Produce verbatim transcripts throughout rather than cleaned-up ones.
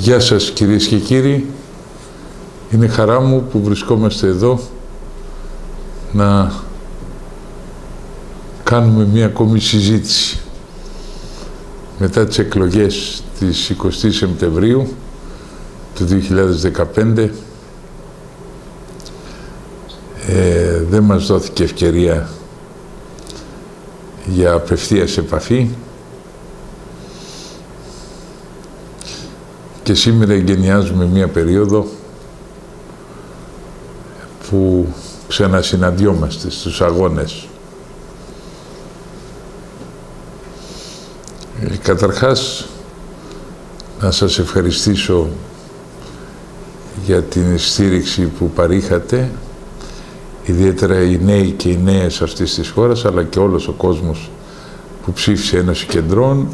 Γεια σας κυρίες και κύριοι. Είναι χαρά μου που βρισκόμαστε εδώ να κάνουμε μία ακόμη συζήτηση μετά τις εκλογές της εικοστής Σεπτεμβρίου του δύο χιλιάδες δεκαπέντε. Ε, δεν μας δόθηκε ευκαιρία για απευθείας επαφή και σήμερα εγκαινιάζουμε μία περίοδο που ξανασυναντιόμαστε στους αγώνες. Ε, καταρχάς, να σας ευχαριστήσω για την στήριξη που παρήχατε, ιδιαίτερα οι νέοι και οι νέες αυτής της χώρας, αλλά και όλος ο κόσμος που ψήφισε Ένωση Κεντρών.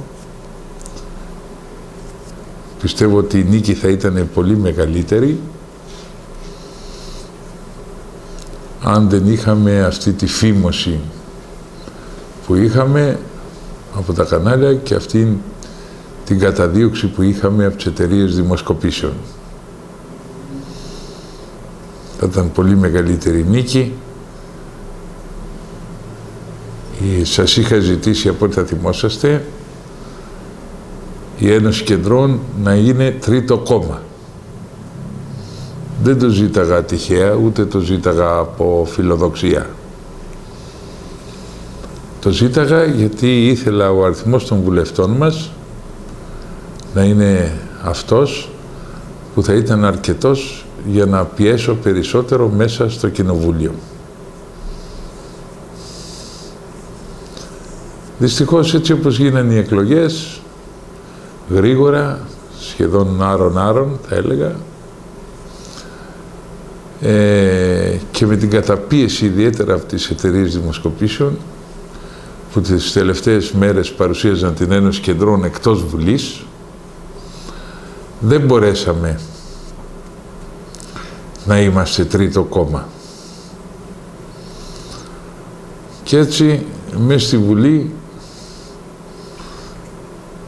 Πιστεύω ότι η νίκη θα ήταν πολύ μεγαλύτερη αν δεν είχαμε αυτή τη φήμωση που είχαμε από τα κανάλια και αυτή την καταδίωξη που είχαμε από τις εταιρείες δημοσκοπήσεων. Θα ήταν πολύ μεγαλύτερη νίκη. Σας είχα ζητήσει, από ό,τι θα θυμόσαστε, η Ένωση Κεντρών να είναι τρίτο κόμμα. Δεν το ζήταγα τυχαία, ούτε το ζήταγα από φιλοδοξία. Το ζήταγα γιατί ήθελα ο αριθμός των βουλευτών μας να είναι αυτός που θα ήταν αρκετός για να πιέσω περισσότερο μέσα στο Κοινοβούλιο. Δυστυχώς, έτσι όπως γίνανε οι εκλογές, γρήγορα, σχεδόν άρον-άρον, θα έλεγα, ε, και με την καταπίεση ιδιαίτερα από τις εταιρείες δημοσκοπήσεων, που τις τελευταίες μέρες παρουσίαζαν την Ένωση Κεντρών εκτός Βουλής, δεν μπορέσαμε να είμαστε τρίτο κόμμα. Και έτσι, μέσα στη Βουλή,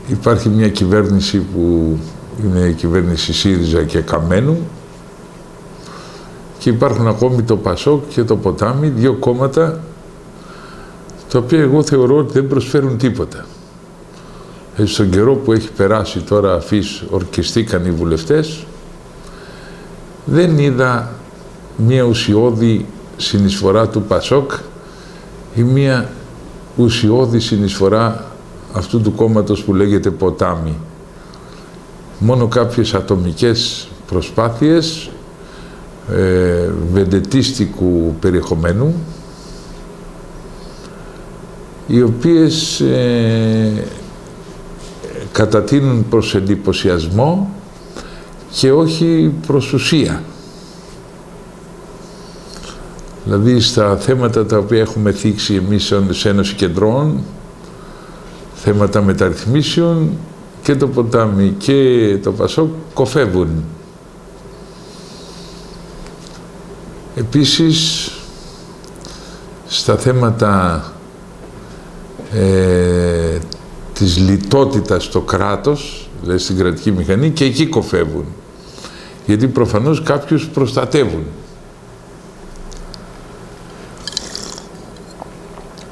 υπάρχει μια κυβέρνηση που είναι η κυβέρνηση ΣΥΡΙΖΑ και Καμένου και υπάρχουν ακόμη το ΠΑΣΟΚ και το Ποτάμι, δύο κόμματα τα οποία εγώ θεωρώ ότι δεν προσφέρουν τίποτα. Ε, στον καιρό που έχει περάσει τώρα αφής ορκιστήκαν οι βουλευτές, δεν είδα μια ουσιώδη συνεισφορά του ΠΑΣΟΚ ή μια ουσιώδη συνεισφορά αυτού του κόμματος που λέγεται Ποτάμι. Μόνο κάποιες ατομικές προσπάθειες ε, βεντετίστικου περιεχομένου, οι οποίες ε, κατατείνουν προς εντυπωσιασμό και όχι προς ουσία. Δηλαδή στα θέματα τα οποία έχουμε θίξει εμείς ως Ένωση Κεντρών, θέματα μεταρρυθμίσεων, και το Ποτάμι και το ΠΑΣΟΚ κοφεύουν. Επίσης, στα θέματα ε, της λιτότητας στο κράτος, δηλαδή στην κρατική μηχανή, και εκεί κοφεύουν. Γιατί προφανώς κάποιους προστατεύουν.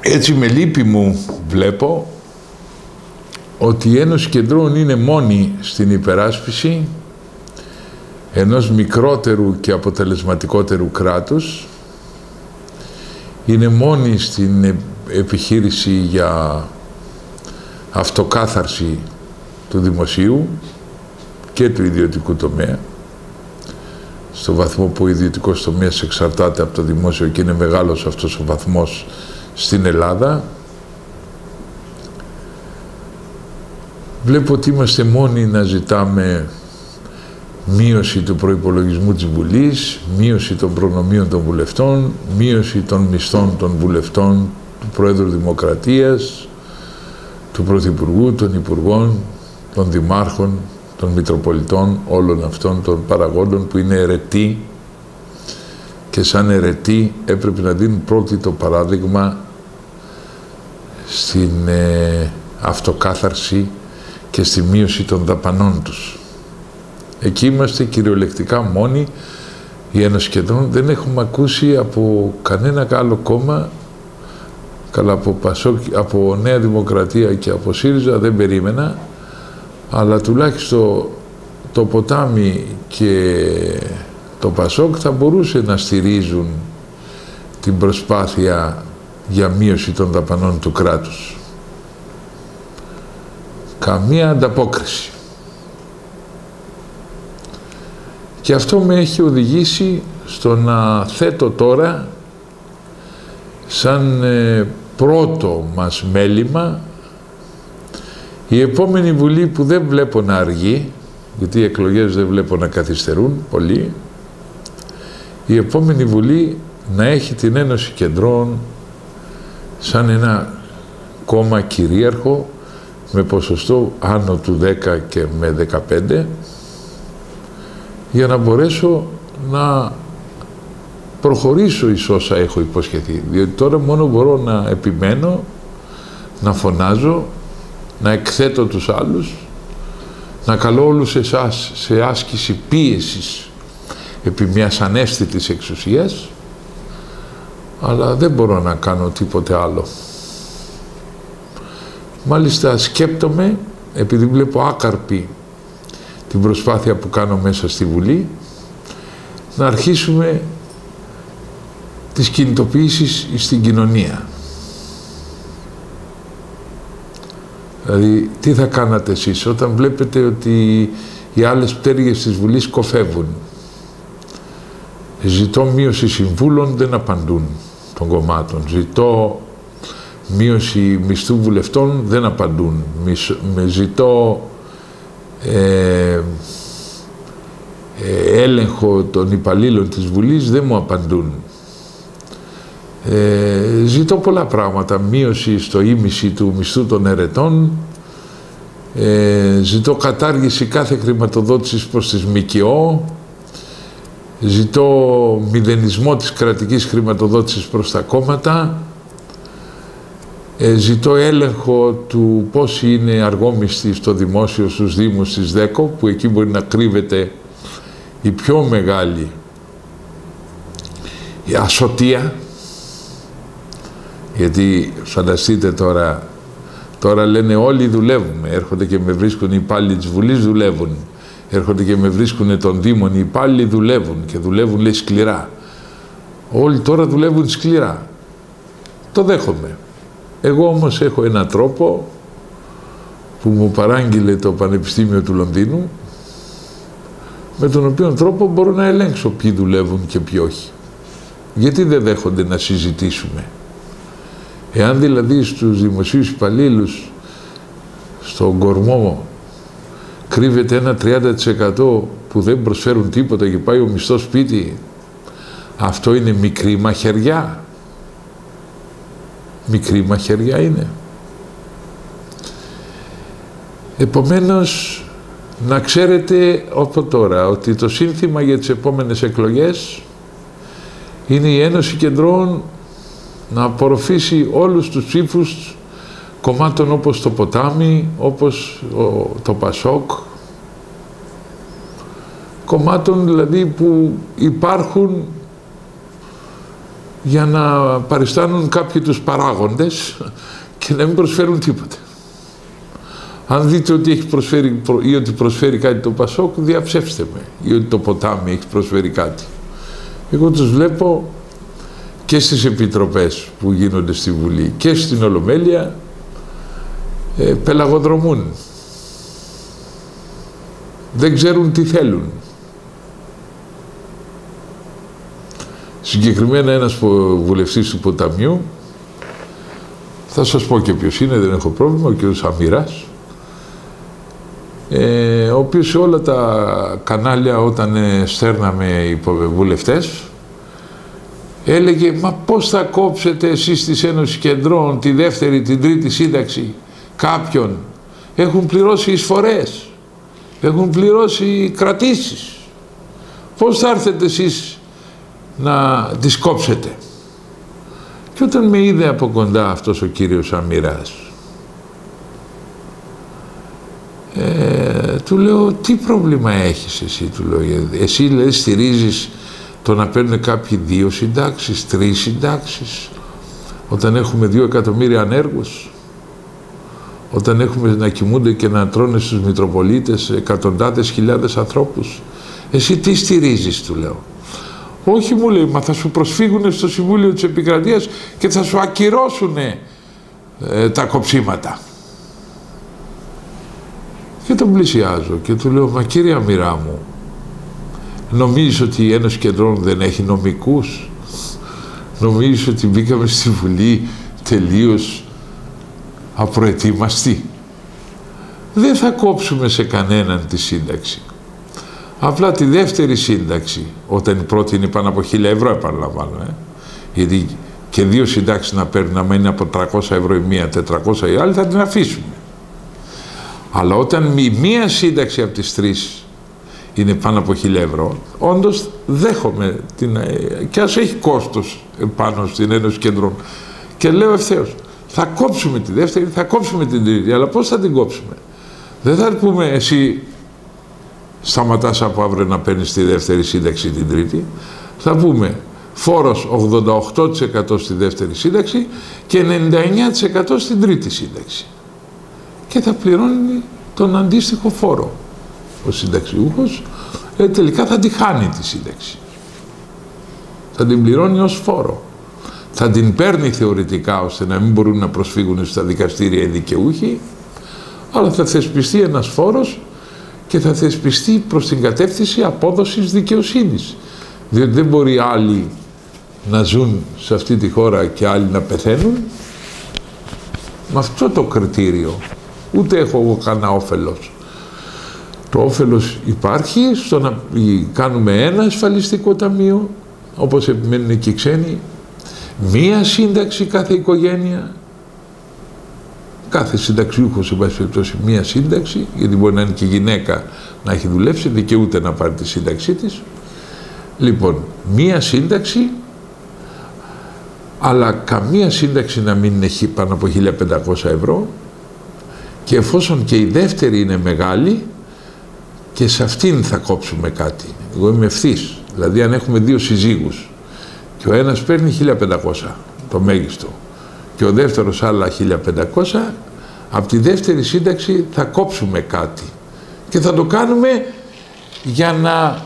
Έτσι με λύπη μου βλέπω ότι η Ένωση Κεντρών είναι μόνη στην υπεράσπιση ενός μικρότερου και αποτελεσματικότερου κράτους, είναι μόνη στην επιχείρηση για αυτοκάθαρση του δημοσίου και του ιδιωτικού τομέα, στο βαθμό που ο ιδιωτικός τομέας εξαρτάται από το δημόσιο και είναι μεγάλος αυτός ο βαθμός στην Ελλάδα. Βλέπω ότι είμαστε μόνοι να ζητάμε μείωση του προϋπολογισμού της Βουλής, μείωση των προνομίων των βουλευτών, μείωση των μισθών των βουλευτών, του Πρόεδρου Δημοκρατίας, του Πρωθυπουργού, των Υπουργών, των Δημάρχων, των Μητροπολιτών, όλων αυτών των παραγόντων που είναι αιρετοί και σαν αιρετοί έπρεπε να δίνουν πρώτοι το παράδειγμα στην ε, αυτοκάθαρση και στη μείωση των δαπανών τους. Εκεί είμαστε κυριολεκτικά μόνοι. Η Ένωση Κεντρών δεν έχουμε ακούσει από κανένα άλλο κόμμα, καλά από ΠΑΣΟΚ, από Νέα Δημοκρατία και από ΣΥΡΙΖΑ δεν περίμενα, αλλά τουλάχιστον το Ποτάμι και το ΠΑΣΟΚ θα μπορούσε να στηρίζουν την προσπάθεια για μείωση των δαπανών του κράτους. Καμία ανταπόκριση. Και αυτό με έχει οδηγήσει στο να θέτω τώρα σαν πρώτο μας μέλημα η επόμενη Βουλή, που δεν βλέπω να αργεί, γιατί οι εκλογές δεν βλέπω να καθυστερούν πολύ, η επόμενη Βουλή να έχει την Ένωση Κεντρών σαν ένα κόμμα κυρίαρχο με ποσοστό άνω του δέκα και με δεκαπέντε, για να μπορέσω να προχωρήσω εις όσα έχω υποσχεθεί. Διότι τώρα μόνο μπορώ να επιμένω, να φωνάζω, να εκθέτω τους άλλους, να καλώ όλους εσάς σε άσκηση πίεσης επί μιας αναίσθητης εξουσίας, αλλά δεν μπορώ να κάνω τίποτε άλλο. Μάλιστα σκέπτομαι, επειδή βλέπω άκαρπη την προσπάθεια που κάνω μέσα στη Βουλή, να αρχίσουμε τις κινητοποιήσεις στην κοινωνία. Δηλαδή, τι θα κάνατε εσείς όταν βλέπετε ότι οι άλλες πτέρυγες της Βουλής κοφεύουν? Ζητώ μείωση συμβούλων, δεν απαντούν των κομμάτων. Ζητώ μείωση μισθού βουλευτών, δεν απαντούν. Ζητώ Ε, ε, έλεγχο των υπαλλήλων της Βουλής, δεν μου απαντούν. Ε, ζητώ πολλά πράγματα, μείωση στο ίμιση του μισθού των ερετών, ε, ζητώ κατάργηση κάθε χρηματοδότησης προς τις ΜΚΟ, ζητώ μηδενισμό της κρατικής χρηματοδότησης προς τα κόμματα, Ε, ζητώ έλεγχο του πώς είναι αργόμισθοι στο δημόσιο, στους Δήμους, στις ΔΕΚΟ, που εκεί μπορεί να κρύβεται η πιο μεγάλη η ασωτεία. Γιατί φανταστείτε τώρα, τώρα λένε όλοι δουλεύουμε, έρχονται και με βρίσκουν οι υπάλληλοι της Βουλής, δουλεύουν. Έρχονται και με βρίσκουν των Δήμων, οι υπάλληλοι δουλεύουν και δουλεύουν, λέει, σκληρά. Όλοι τώρα δουλεύουν σκληρά. Το δέχομαι. Εγώ όμως έχω ένα τρόπο που μου παράγγειλε το Πανεπιστήμιο του Λονδίνου, με τον οποίο τρόπο μπορώ να ελέγξω ποιοι δουλεύουν και ποιοι όχι. Γιατί δεν δέχονται να συζητήσουμε? Εάν δηλαδή στους δημοσίους υπαλλήλους, στον κορμό, κρύβεται ένα τριάντα τοις εκατό που δεν προσφέρουν τίποτα και πάει ο μισθός σπίτι, αυτό είναι μικρή μαχαιριά. Μικρή μαχαιριά είναι. Επομένως, να ξέρετε από τώρα ότι το σύνθημα για τις επόμενες εκλογές είναι η Ένωση Κεντρών να απορροφήσει όλους τους ψήφους κομμάτων όπως το Ποτάμι, όπως το ΠΑΣΟΚ, κομμάτων δηλαδή που υπάρχουν για να παριστάνουν κάποιοι τους παράγοντες και να μην προσφέρουν τίποτα. Αν δείτε ότι έχει προσφέρει ή ότι προσφέρει κάτι το ΠΑΣΟΚ, διαψεύστε με, ή ότι το Ποτάμι έχει προσφέρει κάτι. Εγώ τους βλέπω και στις επιτροπές που γίνονται στη Βουλή και στην Ολομέλεια, ε, πελαγοδρομούν. Δεν ξέρουν τι θέλουν. Συγκεκριμένα ένας βουλευτής του Ποταμιού, θα σας πω και ποιος είναι, δεν έχω πρόβλημα, ο κ. Αμυράς, ε, ο οποίος σε όλα τα κανάλια όταν ε, στέρναμε οι βουλευτές έλεγε «Μα πώς θα κόψετε εσείς της Ένωσης Κεντρών τη δεύτερη, την τρίτη σύνταξη κάποιον? Έχουν πληρώσει εισφορές, έχουν πληρώσει κρατήσεις. Πώς θα έρθετε εσείς να τις κόψετε?» Και όταν με είδε από κοντά αυτός ο κύριος Αμυράς, ε, Του λέω, τι πρόβλημα έχεις εσύ, του λέω, εσύ λες στηρίζεις το να παίρνουν κάποιοι δύο συντάξεις, τρεις συντάξεις, όταν έχουμε δύο εκατομμύρια ανέργους, όταν έχουμε να κοιμούνται και να τρώνε στους Μητροπολίτες εκατοντάδες χιλιάδες ανθρώπους. Εσύ τι στηρίζεις, του λέω. Όχι, μου λέει, μα θα σου προσφύγουν στο Συμβούλιο της Επικρατείας και θα σου ακυρώσουν ε, τα κοψίματα. Και τον πλησιάζω και του λέω, μα κύριε Αμυρά μου, νομίζεις ότι η Ένωση Κεντρών δεν έχει νομικούς? Νομίζεις ότι μπήκαμε στη Βουλή τελείως απροετοίμαστοι? Δεν θα κόψουμε σε κανέναν τη σύνταξη. Απλά τη δεύτερη σύνταξη, όταν η πρώτη είναι πάνω από χίλια ευρώ, επαναλαμβάνω, ε, γιατί και δύο συντάξεις να παίρνουν, να μένει από τριακόσια ευρώ η μία, τετρακόσια η άλλη, θα την αφήσουμε. Αλλά όταν η μία σύνταξη από τις τρεις είναι πάνω από χίλια ευρώ, όντως δέχομαι την, και ας έχει κόστος πάνω στην Ένωση Κεντρών. Και λέω ευθέως, θα κόψουμε τη δεύτερη, θα κόψουμε την τρίτη, αλλά πώς θα την κόψουμε? Δεν θα πούμε εσύ σταματάς από αύριο να παίρνεις τη δεύτερη σύνταξη την τρίτη, θα πούμε φόρος ογδόντα οκτώ τοις εκατό στη δεύτερη σύνταξη και ενενήντα εννέα τοις εκατό στην τρίτη σύνταξη. Και θα πληρώνει τον αντίστοιχο φόρο ο συνταξιούχος, ε, τελικά θα τη χάνει τη σύνταξη. Θα την πληρώνει ως φόρο. Θα την παίρνει θεωρητικά ώστε να μην μπορούν να προσφύγουν στα δικαστήρια οι δικαιούχοι, αλλά θα θεσπιστεί ένας φόρος και θα θεσπιστεί προς την κατεύθυνση απόδοσης δικαιοσύνης. Διότι δεν μπορεί άλλοι να ζουν σε αυτή τη χώρα και άλλοι να πεθαίνουν. Με αυτό το κριτήριο. Ούτε έχω εγώ κανένα όφελος. Το όφελος υπάρχει στο να κάνουμε ένα ασφαλιστικό ταμείο, όπως επιμένουν και οι ξένοι, μία σύνταξη κάθε οικογένεια, κάθε συνταξιούχος, εν πάση περιπτώσει, μία σύνταξη, γιατί μπορεί να είναι και γυναίκα να έχει δουλέψει, δικαιούται να πάρει τη σύνταξή της. Λοιπόν, μία σύνταξη, αλλά καμία σύνταξη να μην έχει πάνω από χίλια πεντακόσια ευρώ, και εφόσον και η δεύτερη είναι μεγάλη, και σε αυτήν θα κόψουμε κάτι. Εγώ είμαι ευθύς. Δηλαδή, αν έχουμε δύο συζύγους και ο ένας παίρνει χίλια πεντακόσια, το μέγιστο, και ο δεύτερος άλλα χίλια πεντακόσια, από τη δεύτερη σύνταξη θα κόψουμε κάτι. Και θα το κάνουμε για να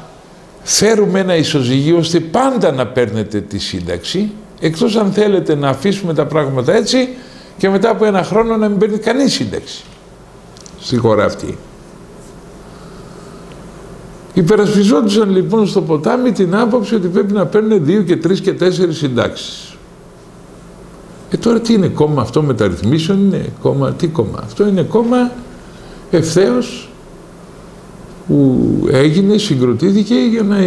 φέρουμε ένα ισοζυγείο ώστε πάντα να παίρνετε τη σύνταξη, εκτός αν θέλετε να αφήσουμε τα πράγματα έτσι και μετά από ένα χρόνο να μην παίρνει κανείς σύνταξη στη χώρα αυτή. Υπερασπιζόντουσαν λοιπόν στο Ποτάμι την άποψη ότι πρέπει να παίρνουν δύο και τρεις και τέσσερις συντάξεις. Ε, τώρα τι είναι κόμμα αυτό μεταρρυθμίσεων, είναι κόμμα, τι κόμμα? Αυτό είναι κόμμα ευθέως που έγινε, συγκροτήθηκε για να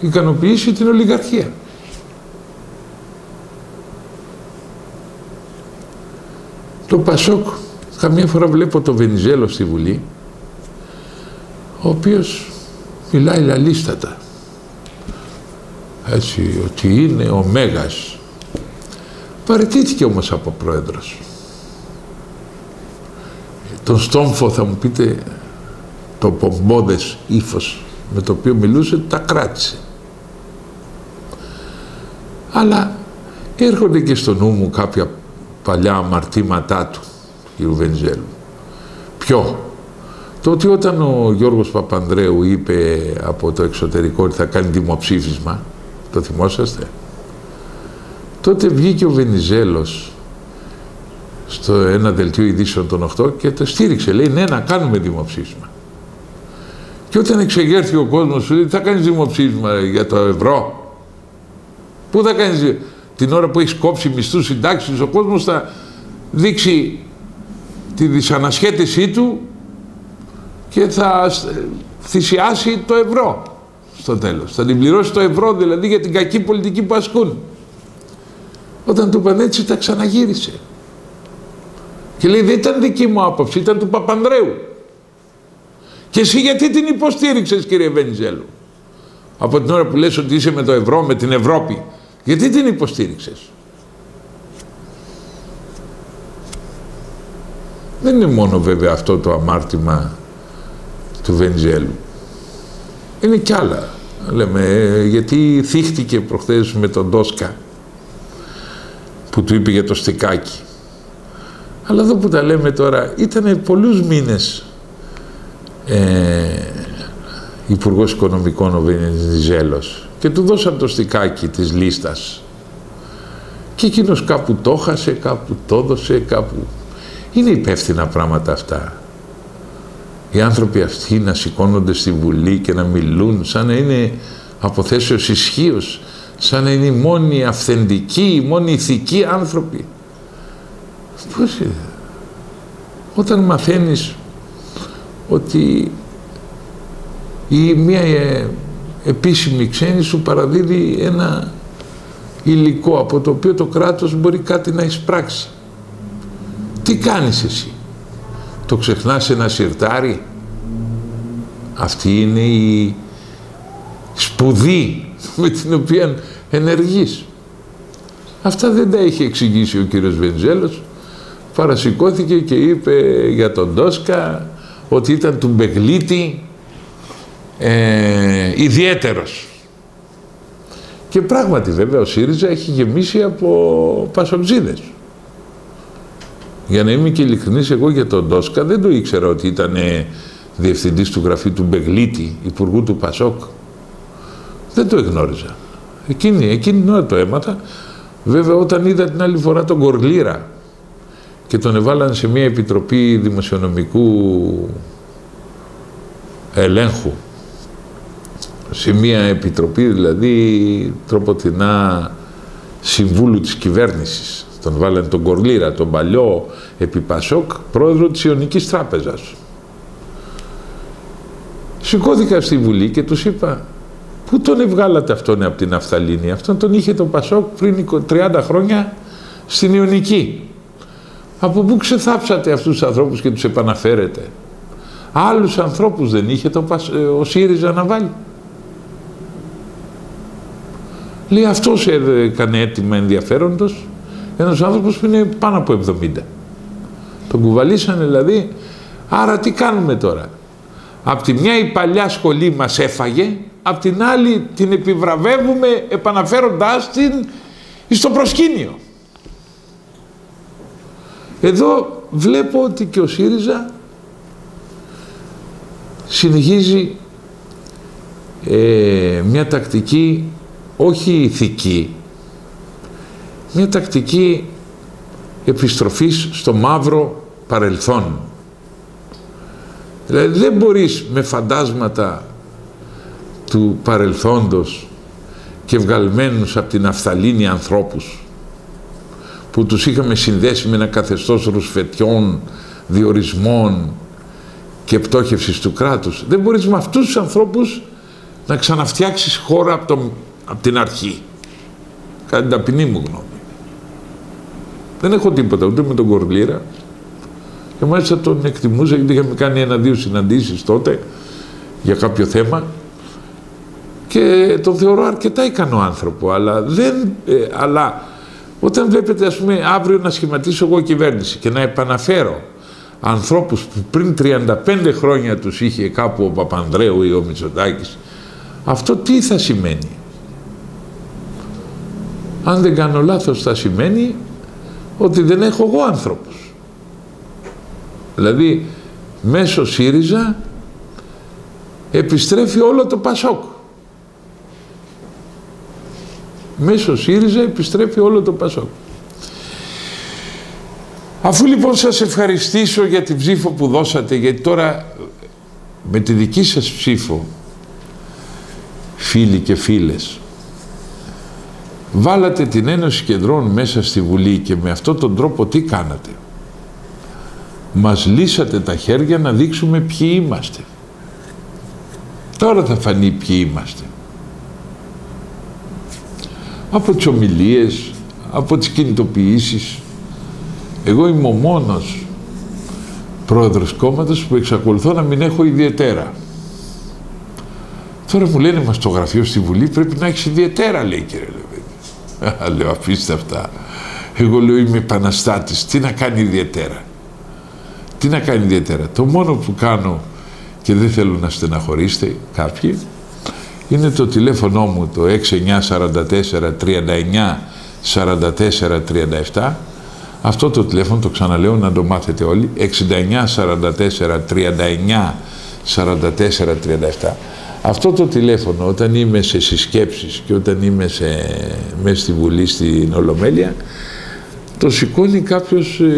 ικανοποιήσει την ολιγαρχία. Το ΠΑΣΟΚ, καμιά φορά βλέπω το Βενιζέλο στη Βουλή, ο οποίος μιλάει λαλίστατα, έτσι, ότι είναι ο Μέγας. Παραιτήθηκε όμως από πρόεδρος. Τον στόμφο, θα μου πείτε, το πομπόδες ύφος με το οποίο μιλούσε, τα κράτησε. Αλλά έρχονται και στο νου μου κάποια παλιά αμαρτήματά του, του κ. Βενιζέλου. Ποιο? Το ότι όταν ο Γιώργος Παπανδρέου είπε από το εξωτερικό ότι θα κάνει δημοψήφισμα, το θυμόσαστε, τότε βγήκε ο Βενιζέλος στο ένα δελτίο ειδήσεων των οκτώ και το στήριξε. Λέει, ναι, να κάνουμε δημοψήφισμα. Και όταν εξεγέρθηκε ο κόσμος, σου λέει, θα κάνεις δημοψήφισμα για το ευρώ? Πού θα κάνεις? Την ώρα που έχεις κόψει μισθούς, συντάξεις, ο κόσμος θα δείξει τη δυσανασχέτησή του και θα θυσιάσει το ευρώ στο τέλος. Θα την πληρώσει το ευρώ δηλαδή για την κακή πολιτική που ασκούν. Όταν του είπαν έτσι, τα ξαναγύρισε. Και λέει, δεν ήταν δική μου άποψη, ήταν του Παπανδρέου. Και εσύ γιατί την υποστήριξες, κύριε Βενιζέλου? Από την ώρα που λες ότι είσαι με το ευρώ, με την Ευρώπη, γιατί την υποστήριξες? Δεν είναι μόνο βέβαια αυτό το αμάρτημα του Βενιζέλου. Είναι κι άλλα, λέμε, γιατί θύχτηκε προχθές με τον Τόσκα που του είπε για το στεκάκι. Αλλά εδώ που τα λέμε τώρα, ήταν πολλούς μήνες ε, υπουργός οικονομικών ο Βενιζέλος και του δώσαν το στικάκι της λίστας. Και εκείνος κάπου το χάσε, κάπου το έδωσε, κάπου... Είναι υπεύθυνα πράγματα αυτά. Οι άνθρωποι αυτοί να σηκώνονται στη Βουλή και να μιλούν σαν να είναι από θέσεως ισχύως, σαν να είναι οι μόνοι αυθεντικοί, οι μόνοι ηθικοί άνθρωποι. Πώς είναι. Όταν μαθαίνεις ότι η μία επίσημη ξένη σου παραδίδει ένα υλικό από το οποίο το κράτος μπορεί κάτι να εισπράξει. Τι κάνεις εσύ. Το ξεχνάς σε ένα σιρτάρι. Αυτή είναι η σπουδή με την οποία ενεργείς. Αυτά δεν τα είχε εξηγήσει ο κύριος Βενιζέλος. Παρασηκώθηκε και είπε για τον Τόσκα ότι ήταν του Μπεγλίτη ε, ιδιαίτερος. Και πράγματι βέβαια ο ΣΥΡΙΖΑ έχει γεμίσει από πασοξίδες. Για να είμαι και ειλικρινής, εγώ για τον Τόσκα δεν το ήξερα ότι ήταν διευθυντής του γραφείου του Μπεγλίτη, υπουργού του ΠΑΣΟΚ. Δεν το εγνώριζα. Εκείνη, εκείνη την ώρα το έμαθα. Βέβαια όταν είδα την άλλη φορά τον Κορλήρα και τον εβάλαν σε μια επιτροπή δημοσιονομικού ελέγχου, σε μια επιτροπή δηλαδή τροποτινά συμβούλου της κυβέρνησης. Τον βάλανε τον Κορλήρα, τον παλιό επί Πασόκ, πρόεδρο της Ιωνικής Τράπεζας. Σηκώθηκα στη Βουλή και τους είπα, πού τον εβγάλατε αυτόν από την Αφθαλήνη. Αυτόν τον είχε τον Πασόκ πριν τριάντα χρόνια στην Ιωνική. Από πού ξεθάψατε αυτούς τους ανθρώπους και τους επαναφέρετε. Άλλους ανθρώπους δεν είχε τον Πασ... ο ΣΥΡΙΖΑ να βάλει. Λέει, αυτός έκανε αίτημα ενδιαφέροντος. Ένας άνθρωπος που είναι πάνω από εβδομήντα. Τον κουβαλήσανε δηλαδή. Άρα τι κάνουμε τώρα. Απ' τη μια η παλιά σχολή μας έφαγε, απ' την άλλη την επιβραβεύουμε επαναφέροντάς την στο προσκήνιο. Εδώ βλέπω ότι και ο ΣΥΡΙΖΑ συνεχίζει ε, μια τακτική όχι ηθική, μια τακτική επιστροφής στο μαύρο παρελθόν. Δηλαδή δεν μπορείς με φαντάσματα του παρελθόντος και βγαλμένους από την Αφθαλήνη ανθρώπους που τους είχαμε συνδέσει με ένα καθεστώς ρουσφετιών, διορισμών και πτώχευσης του κράτους. Δεν μπορείς με αυτούς τους ανθρώπους να ξαναφτιάξεις χώρα από, το, από την αρχή. Κατά την ταπεινή μου γνώμη. Δεν έχω τίποτα, ούτε με τον Κορλήρα. Και μάλιστα τον εκτιμούσα γιατί είχαμε κάνει ένα-δύο συναντήσεις τότε για κάποιο θέμα και τον θεωρώ αρκετά ικανό άνθρωπο. Αλλά, δεν, ε, αλλά όταν βλέπετε, ας πούμε, αύριο να σχηματίσω εγώ κυβέρνηση και να επαναφέρω ανθρώπους που πριν τριάντα πέντε χρόνια τους είχε κάπου ο Παπανδρέου ή ο Μητσοτάκης, αυτό τι θα σημαίνει. Αν δεν κάνω λάθος θα σημαίνει ότι δεν έχω εγώ άνθρωπος. Δηλαδή μέσω ΣΥΡΙΖΑ επιστρέφει όλο το ΠΑΣΟΚ. Μέσω ΣΥΡΙΖΑ επιστρέφει όλο το ΠΑΣΟΚ. Αφού λοιπόν σας ευχαριστήσω για την ψήφο που δώσατε, γιατί τώρα με τη δική σας ψήφο, φίλοι και φίλες, βάλατε την Ένωση Κεντρών μέσα στη Βουλή και με αυτόν τον τρόπο τι κάνατε. Μας λύσατε τα χέρια να δείξουμε ποιοι είμαστε. Τώρα θα φανεί ποιοι είμαστε. Από τις ομιλίες, από τις κινητοποιήσεις. Εγώ είμαι ο μόνος πρόεδρος κόμματος που εξακολουθώ να μην έχω ιδιαίτερα. Τώρα μου λένε, μας στο γραφείο στη Βουλή πρέπει να έχεις ιδιαίτερα, λέει κύριε Λεβέντη. Λέω, αφήστε αυτά. Εγώ λέω, είμαι επαναστάτης. Τι να κάνει ιδιαίτερα. Τι να κάνει ιδιαίτερα. Το μόνο που κάνω και δεν θέλω να στεναχωρήσετε κάποιοι, είναι το τηλέφωνο μου το έξι εννιά τέσσερα τέσσερα τρία εννιά τέσσερα τέσσερα τρία επτά. Αυτό το τηλέφωνο το ξαναλέω να το μάθετε όλοι, έξι εννιά τέσσερα τέσσερα τρία εννιά τέσσερα τέσσερα τρία επτά. Αυτό το τηλέφωνο όταν είμαι σε συσκέψεις και όταν είμαι σε, μέσα στη Βουλή στην Ολομέλεια, το σηκώνει κάποιος ε,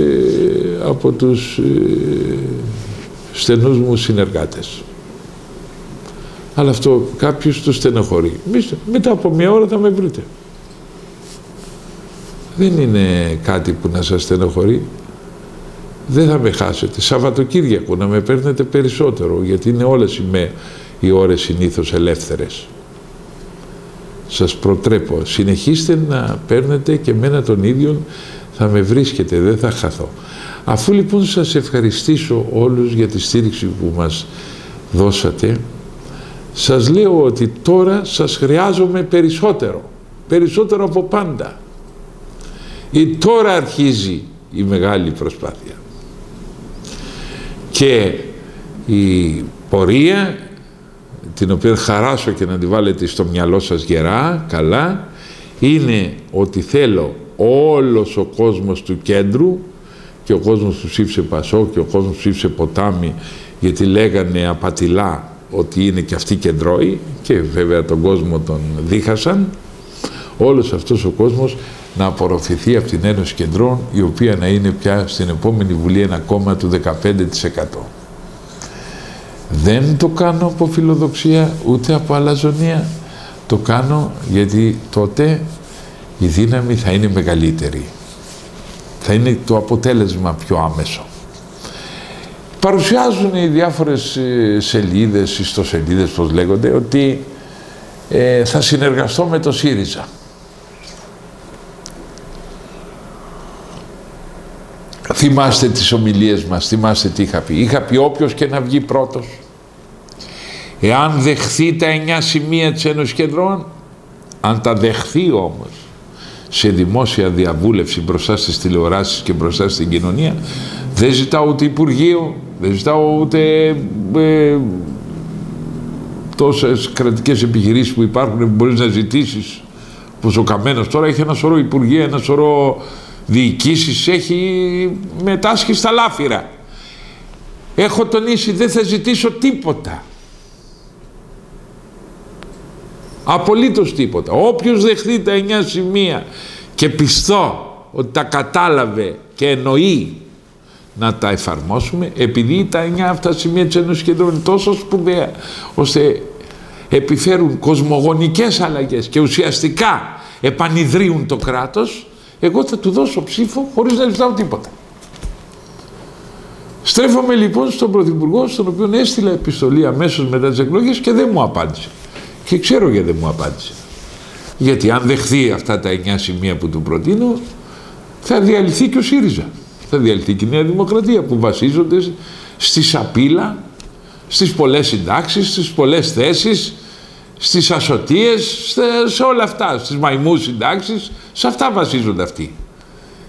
από τους ε, στενούς μου συνεργάτες. Αλλά αυτό κάποιος το στενοχωρεί. Μετά από μια ώρα θα με βρείτε. Δεν είναι κάτι που να σας στενοχωρεί. Δεν θα με χάσετε. Σαββατοκύριακο να με παίρνετε περισσότερο, γιατί είναι όλες οι, με, οι ώρες συνήθως ελεύθερες. Σας προτρέπω. Συνεχίστε να παίρνετε και μένα τον ίδιο, θα με βρίσκετε, δεν θα χαθώ. Αφού λοιπόν σας ευχαριστήσω όλους για τη στήριξη που μας δώσατε, σας λέω ότι τώρα σας χρειάζομαι περισσότερο, περισσότερο από πάντα. Ή τώρα αρχίζει η μεγάλη προσπάθεια. Και η πορεία, την οποία χαράσω και να τη βάλετε στο μυαλό σας γερά, καλά, είναι ότι θέλω όλος ο κόσμος του κέντρου, και ο κόσμος που ψήφισε ΠΑΣΟΚ και ο κόσμος που ψήφισε Ποτάμι, γιατί λέγανε απατηλά ότι είναι και αυτοί κεντρώοι, και βέβαια τον κόσμο τον δίχασαν, όλος αυτός ο κόσμος να απορροφηθεί από την Ένωση Κεντρών, η οποία να είναι πια στην επόμενη Βουλή ένα κόμμα του δεκαπέντε τοις εκατό. Δεν το κάνω από φιλοδοξία ούτε από αλαζονία, το κάνω γιατί τότε η δύναμη θα είναι μεγαλύτερη, θα είναι το αποτέλεσμα πιο άμεσο. Παρουσιάζουν οι διάφορες σελίδες, ιστοσελίδες πως λέγονται, ότι ε, θα συνεργαστώ με το ΣΥΡΙΖΑ. Θυμάστε τις ομιλίες μας, θυμάστε τι είχα πει. Είχα πει όποιος και να βγει πρώτος, εάν δεχθεί τα εννιά σημεία της Ένωσης Κεντρών, αν τα δεχθεί όμως σε δημόσια διαβούλευση μπροστά στις τηλεοράσεις και μπροστά στην κοινωνία, δεν ζητάω ούτε Υπουργείο, δεν ζητάω ούτε ε, τόσες κρατικές επιχειρήσεις που υπάρχουν που μπορείς να ζητήσεις, όπως ο Καμένος τώρα έχει ένα σωρό Υπουργεία, ένα σωρό διοικήσεις, έχει μετάσχει στα λάφυρα. Έχω τονίσει, δεν θα ζητήσω τίποτα. Απολύτως τίποτα. Όποιος δεχθεί τα εννιά σημεία και πιστώ ότι τα κατάλαβε και εννοεί να τα εφαρμόσουμε, επειδή τα εννιά αυτά σημεία της Ένωσης Κεντρών είναι τόσο σπουδαία, ώστε επιφέρουν κοσμογονικές αλλαγές και ουσιαστικά επανιδρύουν το κράτος, εγώ θα του δώσω ψήφο χωρίς να ζητάω τίποτα. Στρέφομαι λοιπόν στον Πρωθυπουργό, στον οποίο έστειλα επιστολή αμέσως μετά τις εκλογές και δεν μου απάντησε. Και ξέρω γιατί δεν μου απάντησε. Γιατί αν δεχθεί αυτά τα εννιά σημεία που του προτείνω, θα διαλυθεί και ο ΣΥΡΙΖΑ. Θα διαλυθεί και η Νέα Δημοκρατία, που βασίζονται στη σαπίλα, στις πολλές συντάξεις, στις πολλές θέσεις, στις ασωτίες, σε όλα αυτά, στις μαϊμούς συντάξεις, σε αυτά βασίζονται αυτοί.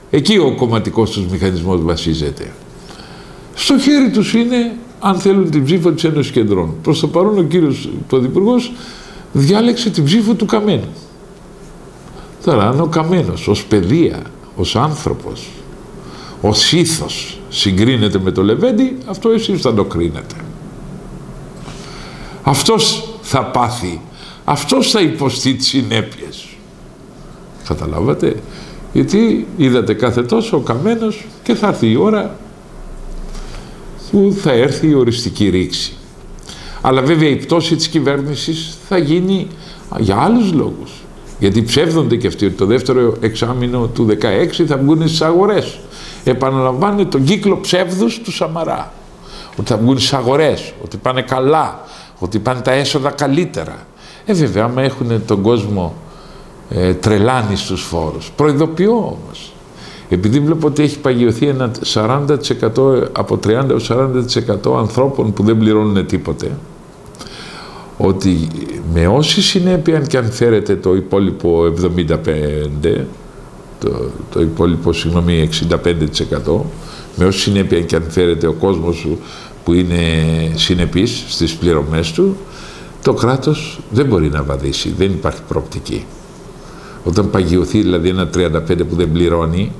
Εκεί ο κομματικός τους μηχανισμός βασίζεται. Στο χέρι τους είναι αν θέλουν την ψήφο της Ένωσης Κεντρών. Προς το παρόν ο κύριος Πρωθυπουργός διάλεξε την ψήφο του Καμένου. Τώρα αν ο Καμένος ως παιδεία, ως άνθρωπος, ως ήθος συγκρίνεται με το Λεβέντη, αυτό εσείς θα το κρίνετε. Αυτός θα πάθει, αυτός θα υποστεί τις συνέπειες. Καταλάβατε, γιατί είδατε κάθε τόσο ο Καμένος και θα έρθει η ώρα που θα έρθει η οριστική ρήξη. Αλλά βέβαια η πτώση της κυβέρνησης θα γίνει για άλλους λόγους. Γιατί ψεύδονται και αυτοί ότι το δεύτερο εξάμηνο του δεκαέξι θα βγουν στις αγορές. Επαναλαμβάνουν τον κύκλο ψεύδους του Σαμαρά. Ότι θα βγουν στις αγορές, ότι πάνε καλά, ότι πάνε τα έσοδα καλύτερα. Ε βέβαια, άμα έχουν τον κόσμο ε, τρελάνει στους φόρους. Προειδοποιώ όμως. Επειδή βλέπω ότι έχει παγιωθεί ένα σαράντα τοις εκατό, από τριάντα έως σαράντα τοις εκατό ανθρώπων που δεν πληρώνουν τίποτε, ότι με όση συνέπεια και αν φέρετε το υπόλοιπο εβδομήντα πέντε τοις εκατό, το, το υπόλοιπο συγγνώμη εξήντα πέντε τοις εκατό με όση συνέπεια και αν φέρεται ο κόσμος που είναι συνεπής στις πληρωμές του, το κράτος δεν μπορεί να βαδίσει, δεν υπάρχει προοπτική. Όταν παγιωθεί δηλαδή ένα τριάντα πέντε που δεν πληρώνει,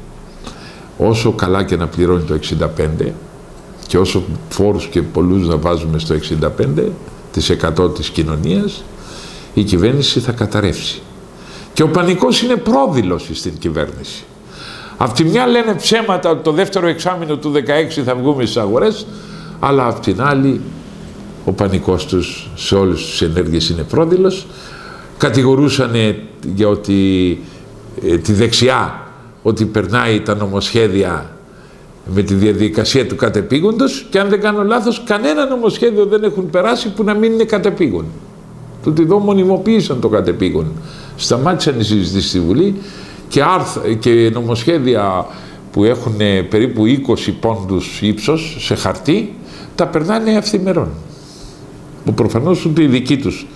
όσο καλά και να πληρώνει το εξήντα πέντε και όσο φόρους και πολλούς να βάζουμε στο εξήντα πέντε τοις εκατό της κοινωνίας, η κυβέρνηση θα καταρρεύσει. Και ο πανικός είναι πρόδειλος στην κυβέρνηση. Απ' τη μια λένε ψέματα ότι το δεύτερο εξάμηνο του δεκαέξι θα βγούμε στις αγορές, αλλά απ' την άλλη ο πανικός τους σε όλες τις ενέργειες είναι πρόδειλος. Κατηγορούσανε για ότι, ε, τη δεξιά ότι περνάει τα νομοσχέδια με τη διαδικασία του κατεπήγοντος, και αν δεν κάνω λάθος κανένα νομοσχέδιο δεν έχουν περάσει που να μην είναι κατεπήγον. Τούτοι εδώ μονιμοποίησαν το κατεπήγον. Σταμάτησαν οι συζητήσεις στη Βουλή και, άρθ, και νομοσχέδια που έχουν περίπου είκοσι πόντους ύψος σε χαρτί τα περνάνε αυθημερών. Που προφανώς ούτε οι δικοί τους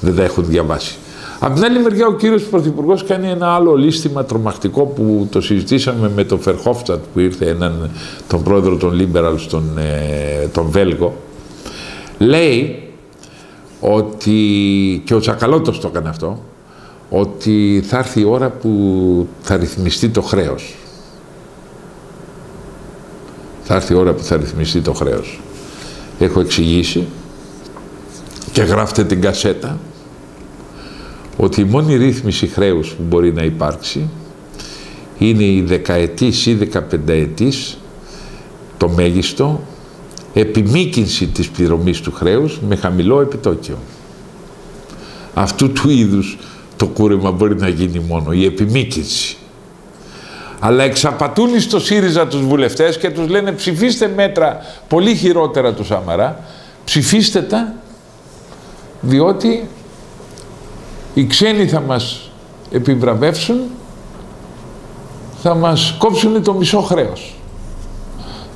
δεν τα έχουν διαβάσει. Απ' την άλλη μεριά ο κύριος Πρωθυπουργός κάνει ένα άλλο λίστημα τρομακτικό που το συζητήσαμε με τον Φερχόφστατ που ήρθε, έναν, τον πρόεδρο των Λίμπεραλ, τον, τον Βέλγο. Λέει ότι, και ο Τσακαλώτος το έκανε αυτό, ότι θα έρθει η ώρα που θα ρυθμιστεί το χρέος. Θα έρθει η ώρα που θα ρυθμιστεί το χρέος. Έχω εξηγήσει και γράφτε την κασέτα ότι η μόνη ρύθμιση χρέους που μπορεί να υπάρξει είναι η δεκαετής ή δεκαπενταετής, το μέγιστο, επιμήκυνση της πληρωμής του χρέους με χαμηλό επιτόκιο. Αυτού του είδους το κούρεμα μπορεί να γίνει μόνο, η επιμήκυνση. Αλλά εξαπατούν στο ΣΥΡΙΖΑ τους βουλευτές και τους λένε ψηφίστε μέτρα πολύ χειρότερα του Σαμαρά, ψηφίστε τα, διότι οι ξένοι θα μας επιβραβεύσουν, θα μας κόψουν το μισό χρέος.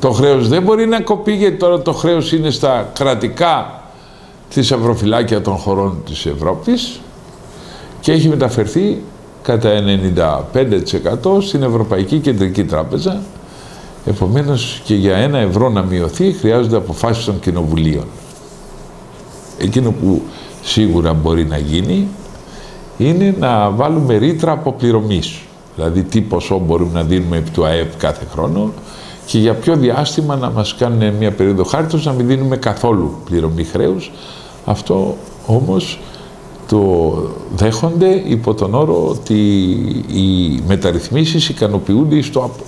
Το χρέος δεν μπορεί να κοπεί, γιατί τώρα το χρέος είναι στα κρατικά θησαυροφυλάκια των χωρών της Ευρώπης και έχει μεταφερθεί κατά ενενήντα πέντε τοις εκατό στην Ευρωπαϊκή Κεντρική Τράπεζα. Επομένως και για ένα ευρώ να μειωθεί χρειάζονται αποφάσεις των κοινοβουλίων. Εκείνο που σίγουρα μπορεί να γίνει είναι να βάλουμε ρήτρα αποπληρωμής. Δηλαδή τι ποσό μπορούμε να δίνουμε επί του ΑΕΠ κάθε χρόνο και για ποιο διάστημα να μας κάνουν μια περίοδο χάριτος να μην δίνουμε καθόλου πληρωμή χρέους. Αυτό όμως το δέχονται υπό τον όρο ότι οι μεταρρυθμίσεις ικανοποιούνται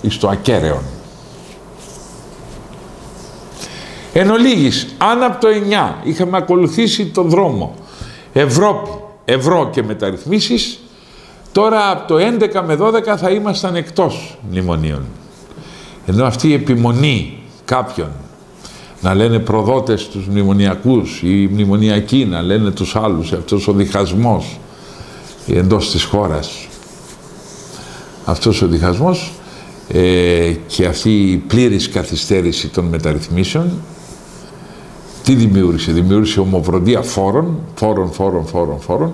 εις το ακέραιο. Εν ολίγης, αν από το εννιά είχαμε ακολουθήσει τον δρόμο Ευρώπη, ευρώ και μεταρρυθμίσεις, τώρα από το έντεκα με δώδεκα θα ήμασταν εκτός μνημονίων. Ενώ αυτή η επιμονή κάποιων να λένε προδότες τους μνημονιακούς ή μνημονιακοί να λένε τους άλλους, αυτός ο διχασμός εντός της χώρας, αυτός ο διχασμός ε, και αυτή η πλήρης καθυστέρηση των μεταρρυθμίσεων τι δημιούργησε? Δημιούργησε ομοφροντία φόρων, φόρων, φόρων, φόρων, φόρων.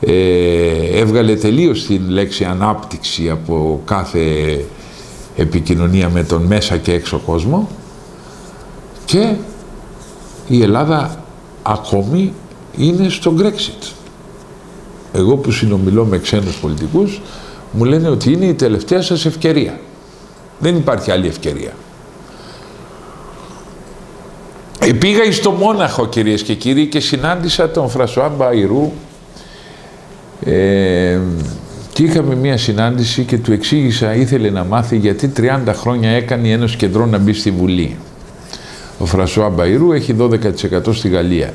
Ε, έβγαλε τελείως την λέξη ανάπτυξη από κάθε επικοινωνία με τον μέσα και έξω κόσμο και η Ελλάδα ακόμη είναι στο Brexit. Εγώ που συνομιλώ με ξένους πολιτικούς μου λένε ότι είναι η τελευταία σας ευκαιρία. Δεν υπάρχει άλλη ευκαιρία. Πήγα στο Μόναχο, κυρίες και κύριοι, και συνάντησα τον Φρασουά Μπαϊρού ε, και είχαμε μία συνάντηση και του εξήγησα, ήθελε να μάθει γιατί τριάντα χρόνια έκανε η Ένωση Κεντρών να μπει στη Βουλή. Ο Φρασουά Μπαϊρού έχει δώδεκα τοις εκατό στη Γαλλία.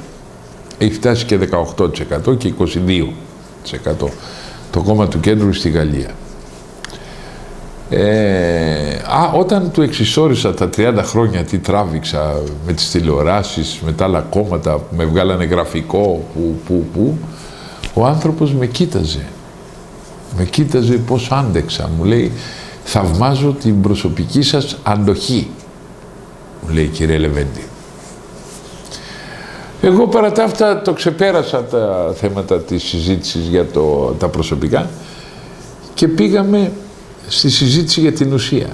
Έχει φτάσει και δεκαοκτώ τοις εκατό και είκοσι δύο τοις εκατό το κόμμα του κέντρου στη Γαλλία. Ε, α, όταν του εξισόρισα τα τριάντα χρόνια τι τράβηξα με τις τηλεοράσεις, με τα άλλα κόμματα που με βγάλανε γραφικό, που, που, που, ο άνθρωπος με κοίταζε. Με κοίταζε πώς άντεξα. Μου λέει, θαυμάζω την προσωπική σας αντοχή. Μου λέει, κύριε Λεβέντη. Εγώ παρά τα αυτά το ξεπέρασα τα θέματα της συζήτησης για το, τα προσωπικά και πήγαμε στη συζήτηση για την ουσία.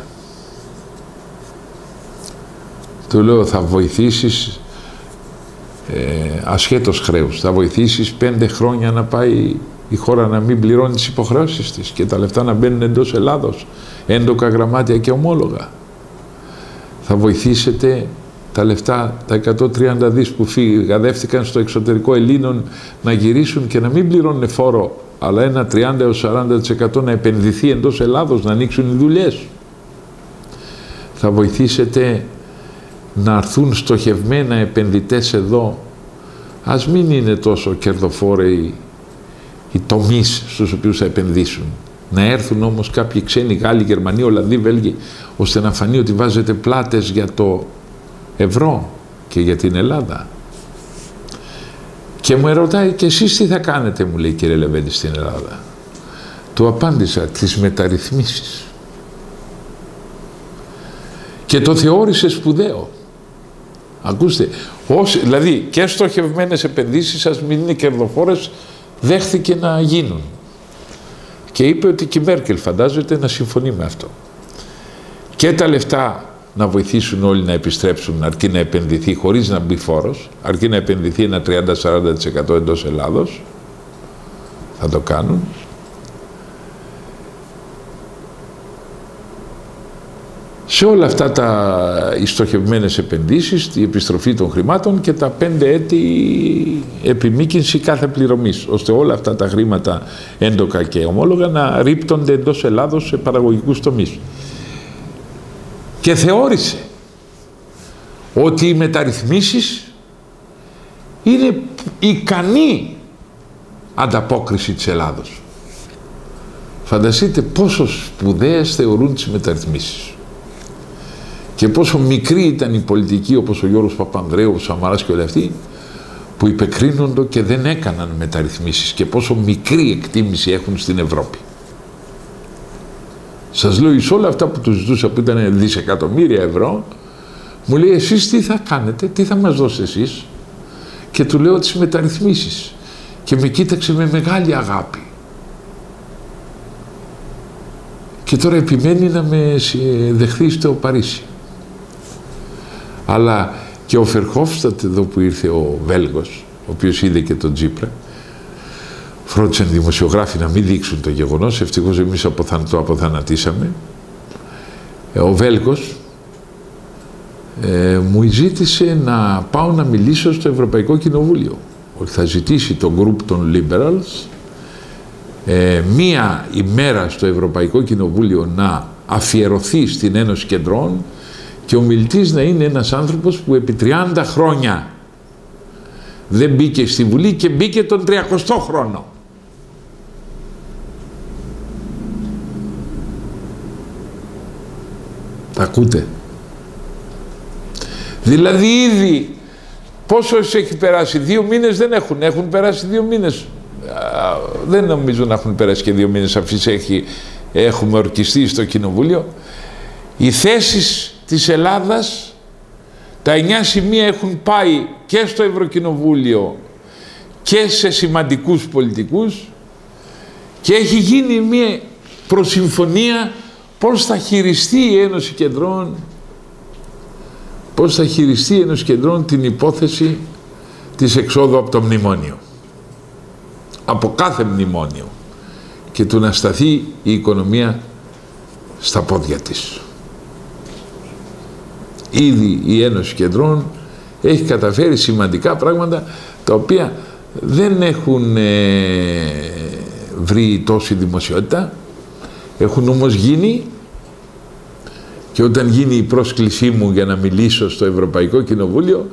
Του λέω θα βοηθήσεις ε, ασχέτως χρέους, θα βοηθήσεις πέντε χρόνια να πάει η χώρα να μην πληρώνει τις υποχρεώσεις της και τα λεφτά να μπαίνουν εντός Ελλάδος, έντοκα γραμμάτια και ομόλογα. Θα βοηθήσετε τα λεφτά, τα εκατόν τριάντα δις που φυγαδεύτηκαν στο εξωτερικό Ελλήνων να γυρίσουν και να μην πληρώνουν φόρο, αλλά ένα τριάντα έως σαράντα τοις εκατό να επενδυθεί εντός Ελλάδος, να ανοίξουν οι δουλειές. Θα βοηθήσετε να έρθουν στοχευμένα επενδυτές εδώ. Ας μην είναι τόσο κερδοφόροι οι τομείς στους οποίους θα επενδύσουν. Να έρθουν όμως κάποιοι ξένοι, Γάλλοι, Γερμανοί, Ολλανδοί, Βέλγοι, ώστε να φανεί ότι βάζετε πλάτες για το ευρώ και για την Ελλάδα. Και μου ερωτάει, και εσείς τι θα κάνετε, μου λέει, κύριε Λεβέντη, στην Ελλάδα. Του απάντησα, τις μεταρρυθμίσεις. Και το θεώρησε σπουδαίο. Ακούστε, όσοι, δηλαδή και στοχευμένες επενδύσεις, ας μην είναι κερδοφόρες, δέχθηκε να γίνουν. Και είπε ότι και η Μέρκελ φαντάζεται να συμφωνεί με αυτό. Και τα λεφτά να βοηθήσουν όλοι να επιστρέψουν, αρκεί να επενδυθεί χωρίς να μπει φόρος, αρκεί να επενδυθεί ένα τριάντα με σαράντα τοις εκατό εντός Ελλάδος, θα το κάνουν. Σε όλα αυτά τα στοχευμένες επενδύσεις, η επιστροφή των χρημάτων και τα πέντε έτη επιμήκυνση κάθε πληρωμής, ώστε όλα αυτά τα χρήματα έντοκα και ομόλογα να ρύπτονται εντός Ελλάδος σε παραγωγικούς τομείς. Και θεώρησε ότι οι μεταρρυθμίσεις είναι ικανή ανταπόκριση της Ελλάδος. Φανταστείτε πόσο σπουδαίες θεωρούν τις μεταρρυθμίσεις. Και πόσο μικρή ήταν η πολιτική, όπως ο Γιώργος Παπανδρέου, ο Σαμαράς και όλοι αυτοί, που υπεκρίνονται και δεν έκαναν μεταρρυθμίσεις, και πόσο μικρή εκτίμηση έχουν στην Ευρώπη. Σας λέω, εις όλα αυτά που τους ζητούσα, που ήταν δισεκατομμύρια ευρώ, μου λέει, εσείς τι θα κάνετε, τι θα μας δώσετε εσείς. Και του λέω τις μεταρρυθμίσεις. Και με κοίταξε με μεγάλη αγάπη. Και τώρα επιμένει να με δεχθεί στο Παρίσι. Αλλά και ο Φερχόφστατ εδώ που ήρθε, ο Βέλγος, ο οποίος είδε και τον Τσίπρα, φρόντισαν δημοσιογράφοι να μην δείξουν το γεγονός, ευτυχώς εμείς το αποθανατήσαμε. Ο Βέλγος ε, μου ζήτησε να πάω να μιλήσω στο Ευρωπαϊκό Κοινοβούλιο, ότι θα ζητήσει το group των Liberals ε, μία ημέρα στο Ευρωπαϊκό Κοινοβούλιο να αφιερωθεί στην Ένωση Κεντρών, και ο μιλητής να είναι ένας άνθρωπος που επί τριάντα χρόνια δεν μπήκε στη Βουλή και μπήκε τον τριακοστό χρόνο. Τα ακούτε. Δηλαδή ήδη πόσος έχει περάσει, δύο μήνες δεν έχουν, έχουν περάσει δύο μήνες. Α, δεν νομίζω να έχουν περάσει και δύο μήνες αφής έχει, έχουμε ορκιστεί στο Κοινοβούλιο. Οι θέσεις της Ελλάδας, τα εννιά σημεία έχουν πάει και στο Ευρωκοινοβούλιο και σε σημαντικούς πολιτικούς, και έχει γίνει μια προσυμφωνία πώς θα χειριστεί η Ένωση Κεντρών, πώς θα χειριστεί η Ένωση Κεντρών την υπόθεση της εξόδου από το μνημόνιο, από κάθε μνημόνιο, και του να σταθεί η οικονομία στα πόδια της. Ήδη η Ένωση Κεντρών έχει καταφέρει σημαντικά πράγματα τα οποία δεν έχουν ε, βρει τόση δημοσιότητα, έχουν όμως γίνει, και όταν γίνει η πρόσκλησή μου για να μιλήσω στο Ευρωπαϊκό Κοινοβούλιο,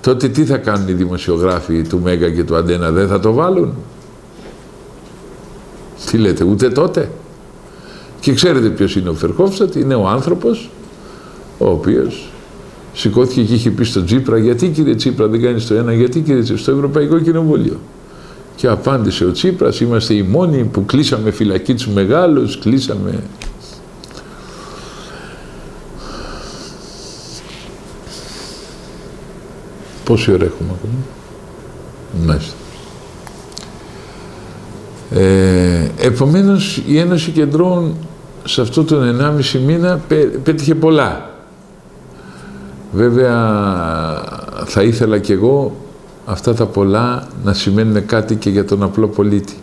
τότε τι θα κάνουν οι δημοσιογράφοι του Μέγα και του Αντένα, δεν θα το βάλουν? Τι λέτε, ούτε τότε. Και ξέρετε ποιος είναι ο Φερχόφστατ, είναι ο άνθρωπος ο οποίος σηκώθηκε και είχε πει στον Τσίπρα, γιατί κύριε Τσίπρα δεν κάνεις το ένα, γιατί κύριε Τσίπρα, στο Ευρωπαϊκό Κοινοβούλιο. Και απάντησε ο Τσίπρας, είμαστε οι μόνοι που κλείσαμε φυλακή τους μεγάλους, κλείσαμε... Πόση ώρα έχουμε ακόμα? Μάλιστα. Ε, επομένως η Ένωση Κεντρών σε αυτό τον ενάμιση μήνα πέτυχε πολλά. Βέβαια θα ήθελα κι εγώ αυτά τα πολλά να σημαίνουν κάτι και για τον απλό πολίτη,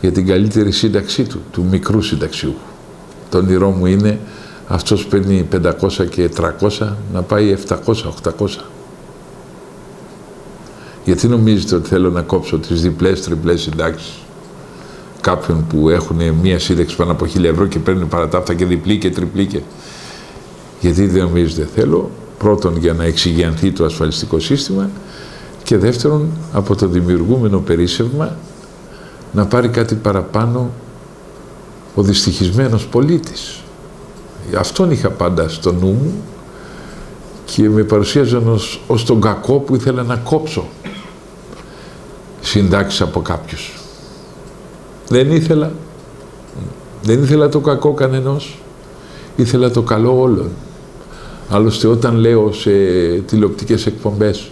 για την καλύτερη σύνταξή του, του μικρού συνταξιούχου. Το όνειρό μου είναι αυτός παίρνει πεντακόσια και τριακόσια να πάει επτακόσια οχτακόσια. Γιατί νομίζετε ότι θέλω να κόψω τις διπλές, τριπλές συντάξεις κάποιων που έχουν μία σύνταξη πάνω από χίλια ευρώ και παίρνουν παρατάφτα και διπλή και τριπλή και... Γιατί δεν νομίζετε, θέλω πρώτον για να εξηγιανθεί το ασφαλιστικό σύστημα και δεύτερον από το δημιουργούμενο περίσσευμα να πάρει κάτι παραπάνω ο δυστυχισμένος πολίτης. Αυτόν είχα πάντα στο νου μου και με παρουσίαζαν ως, ως τον κακό που ήθελα να κόψω συντάξεις από κάποιους. Δεν ήθελα, δεν ήθελα το κακό κανενός, ήθελα το καλό όλων. Άλλωστε όταν λέω σε τηλεοπτικές εκπομπές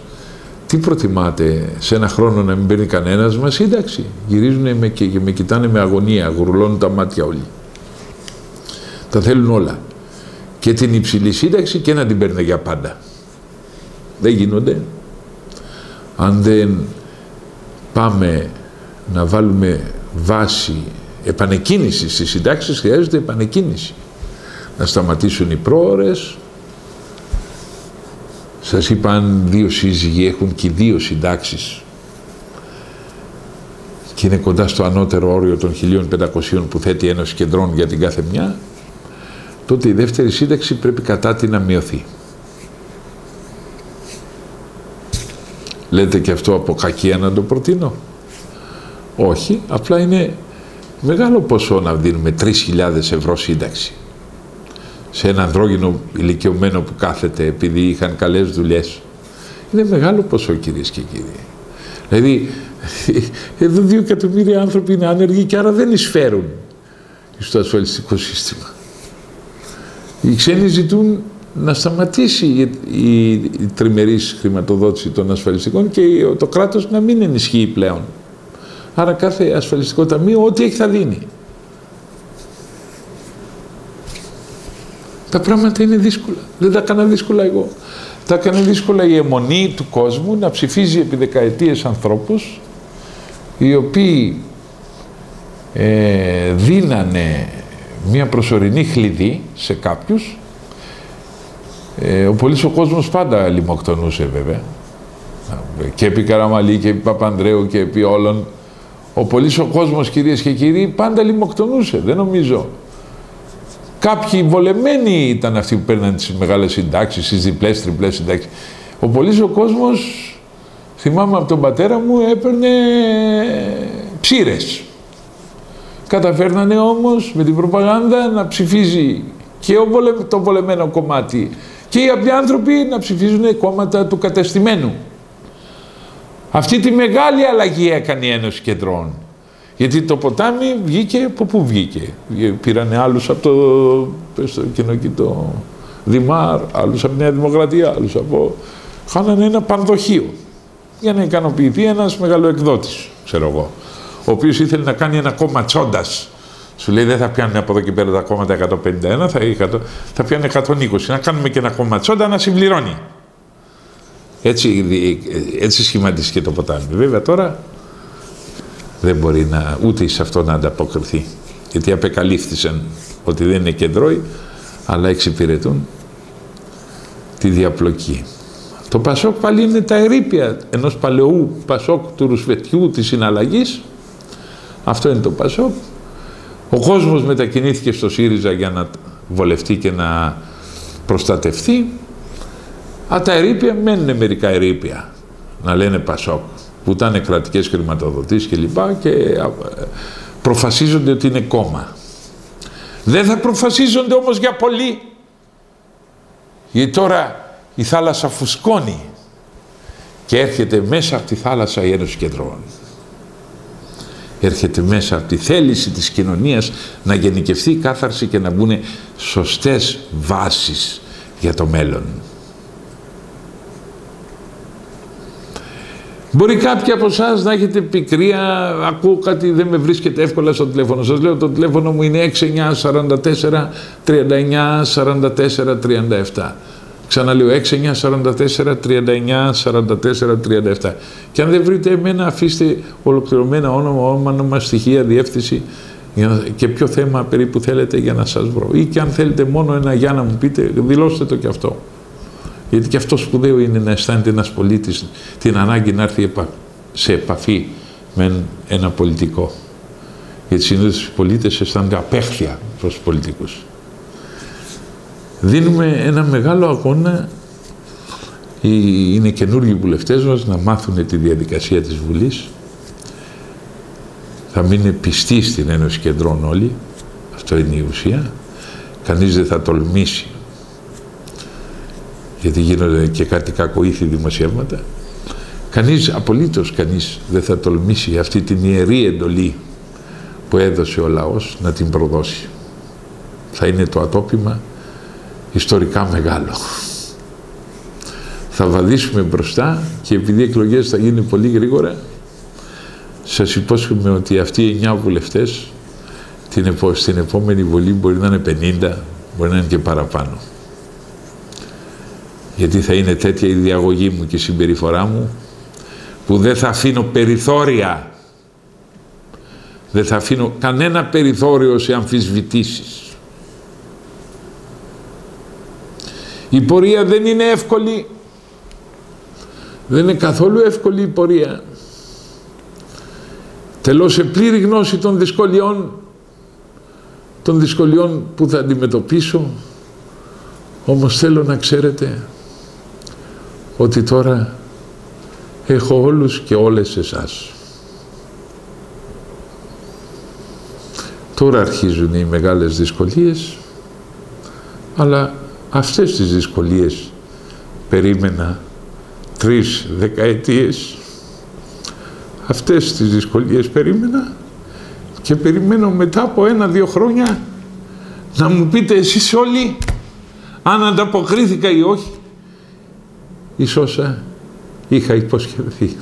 τι προτιμάτε σε ένα χρόνο να μην παίρνει κανένας μας σύνταξη. Γυρίζουν και με κοιτάνε με αγωνία, γουρλώνουν τα μάτια όλοι. Τα θέλουν όλα. Και την υψηλή σύνταξη και να την παίρνει για πάντα. Δεν γίνονται. Αν δεν πάμε να βάλουμε βάση επανεκκίνησης στις συντάξεις, χρειάζεται επανεκκίνηση. Να σταματήσουν οι πρόορες. Σας είπα, αν δύο σύζυγοι έχουν και δύο συντάξεις και είναι κοντά στο ανώτερο όριο των χίλια πεντακόσια που θέτει η Ένωση Κεντρών για την κάθε μια, τότε η δεύτερη σύνταξη πρέπει κατά τη να μειωθεί. Λέτε και αυτό από κακία να το προτείνω. Όχι, απλά είναι μεγάλο ποσό να δίνουμε τρεις χιλιάδες ευρώ σύνταξη σε ένα ανδρόγυνο ηλικιωμένο που κάθεται επειδή είχαν καλές δουλειές. Είναι μεγάλο ποσό, κυρίες και κύριοι. Δηλαδή, εδώ δύο εκατομμύρια άνθρωποι είναι άνεργοι και άρα δεν εισφέρουν στο ασφαλιστικό σύστημα. Οι ξένοι ζητούν να σταματήσει η, η τριμερής χρηματοδότηση των ασφαλιστικών και το κράτος να μην ενισχύει πλέον. Άρα κάθε ασφαλιστικό ταμείο ό,τι έχει θα δίνει. Τα πράγματα είναι δύσκολα. Δεν τα έκανα δύσκολα εγώ. Τα έκανε δύσκολα η αιμονή του κόσμου να ψηφίζει επί δεκαετίες ανθρώπους οι οποίοι ε, δίνανε μια προσωρινή χλειδί σε κάποιους. Ε, ο πολύς ο κόσμος πάντα λιμοκτονούσε βέβαια. Και επί Καραμαλή και επί Παπανδρέου και επί όλων. Ο πολύς ο κόσμος, κυρίες και κύριοι, πάντα λιμοκτονούσε. Δεν νομίζω. Κάποιοι βολεμένοι ήταν αυτοί που παίρναν τις μεγάλες συντάξεις, τις διπλές, τριπλές συντάξεις. Ο πολύς ο κόσμος, θυμάμαι από τον πατέρα μου, έπαιρνε ψήρες. Καταφέρνανε όμως με την προπαγάνδα να ψηφίζει και το βολεμένο κομμάτι και οι απλοί άνθρωποι να ψηφίζουν κόμματα του κατεστημένου. Αυτή τη μεγάλη αλλαγή έκανε η Ένωση Κεντρών. Γιατί το ποτάμι βγήκε από πού βγήκε. Πήρανε άλλους από το, το κοινοκοιτό Δημάρ, άλλους από Νέα Δημοκρατία, άλλους από... Χάνανε ένα πανδοχείο για να ικανοποιηθεί ένας μεγαλοεκδότης, ξέρω εγώ, ο οποίος ήθελε να κάνει ένα κόμμα τσόντας. Σου λέει δεν θα πιάνουν από εδώ και πέρα τα κόμματα εκατόν πενήντα ένα, θα, θα πιάνουν εκατόν είκοσι. Να κάνουμε και ένα κόμμα τσόντα να συμπληρώνει. Έτσι, έτσι σχηματίστηκε το ποτάμι. Βέβαια τώρα δεν μπορεί να, ούτε σε αυτό να ανταποκριθεί. Γιατί απεκαλύφθησαν ότι δεν είναι κεντρώοι, αλλά εξυπηρετούν τη διαπλοκή. Το ΠΑΣΟΚ πάλι είναι τα ερείπια ενός παλαιού ΠΑΣΟΚ του ρουσφετιού της συναλλαγής. Αυτό είναι το ΠΑΣΟΚ. Ο κόσμος μετακινήθηκε στο ΣΥΡΙΖΑ για να βολευτεί και να προστατευτεί. Α, τα ερείπια μένουν μερικά ερείπια, να λένε ΠΑΣΟΚ, που ήταν κρατικές χρηματοδοτήσεις και λοιπά και προφασίζονται ότι είναι κόμμα. Δεν θα προφασίζονται όμως για πολύ, γιατί τώρα η θάλασσα φουσκώνει και έρχεται μέσα από τη θάλασσα η Ένωση Κεντρών. Έρχεται μέσα από τη θέληση της κοινωνίας να γενικευθεί η κάθαρση και να μπουν σωστές βάσεις για το μέλλον. Μπορεί κάποιοι από εσάς να έχετε πικρία, ακούω κάτι, δεν με βρίσκεται εύκολα στο τηλέφωνο. Σας λέω το τηλέφωνο μου είναι έξι εννιά τέσσερα τέσσερα τριάντα εννιά σαράντα τέσσερα τριάντα επτά. Ξαναλέω, έξι εννιά σαράντα τέσσερα τριάντα εννιά σαράντα τέσσερα τριάντα επτά. Και αν δεν βρείτε εμένα, αφήστε ολοκληρωμένα όνομα, όνομα, στοιχεία, διεύθυνση και ποιο θέμα περίπου θέλετε για να σας βρω. Ή και αν θέλετε μόνο ένα για να μου πείτε, δηλώστε το και αυτό. Γιατί και αυτό σπουδαίο είναι να αισθάνεται ένας πολίτης την ανάγκη να έρθει σε επαφή με ένα πολιτικό. Γιατί συνήθως οι πολίτες αισθάνονται απέχθεια προς τους πολιτικούς. Δίνουμε ένα μεγάλο αγώνα, είναι καινούργιοι βουλευτές μας, να μάθουν τη διαδικασία της Βουλής. Θα μείνουν πιστοί στην Ένωση Κεντρών όλοι, αυτό είναι η ουσία. Κανείς δεν θα τολμήσει, γιατί γίνονται και κάτι κακοήθη δημοσιεύματα. Κανείς, απολύτως κανείς, δεν θα τολμήσει αυτή την ιερή εντολή που έδωσε ο λαός να την προδώσει. Θα είναι το ατόπιμα ιστορικά μεγάλο. Θα βαδίσουμε μπροστά και επειδή οι εκλογές θα γίνουν πολύ γρήγορα, σας υπόσχομαι ότι αυτοί οι εννιά βουλευτές την, στην επόμενη Βουλή μπορεί να είναι πενήντα, μπορεί να είναι και παραπάνω. Γιατί θα είναι τέτοια η διαγωγή μου και η συμπεριφορά μου που δεν θα αφήνω περιθώρια. Δεν θα αφήνω κανένα περιθώριο σε αμφισβητήσεις. Η πορεία δεν είναι εύκολη. Δεν είναι καθόλου εύκολη η πορεία. Τελώ σε πλήρη γνώση των δυσκολιών, των δυσκολιών που θα αντιμετωπίσω. Όμως θέλω να ξέρετε ότι τώρα έχω όλους και όλες εσάς. Τώρα αρχίζουν οι μεγάλες δυσκολίες, αλλά αυτές τις δυσκολίες περίμενα τρεις δεκαετίες. Αυτές τις δυσκολίες περίμενα και περιμένω μετά από ένα-δύο χρόνια να μου πείτε εσείς όλοι αν ανταποκρίθηκα ή όχι εις όσα είχα υποσχεθεί.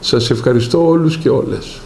Σας ευχαριστώ όλους και όλες.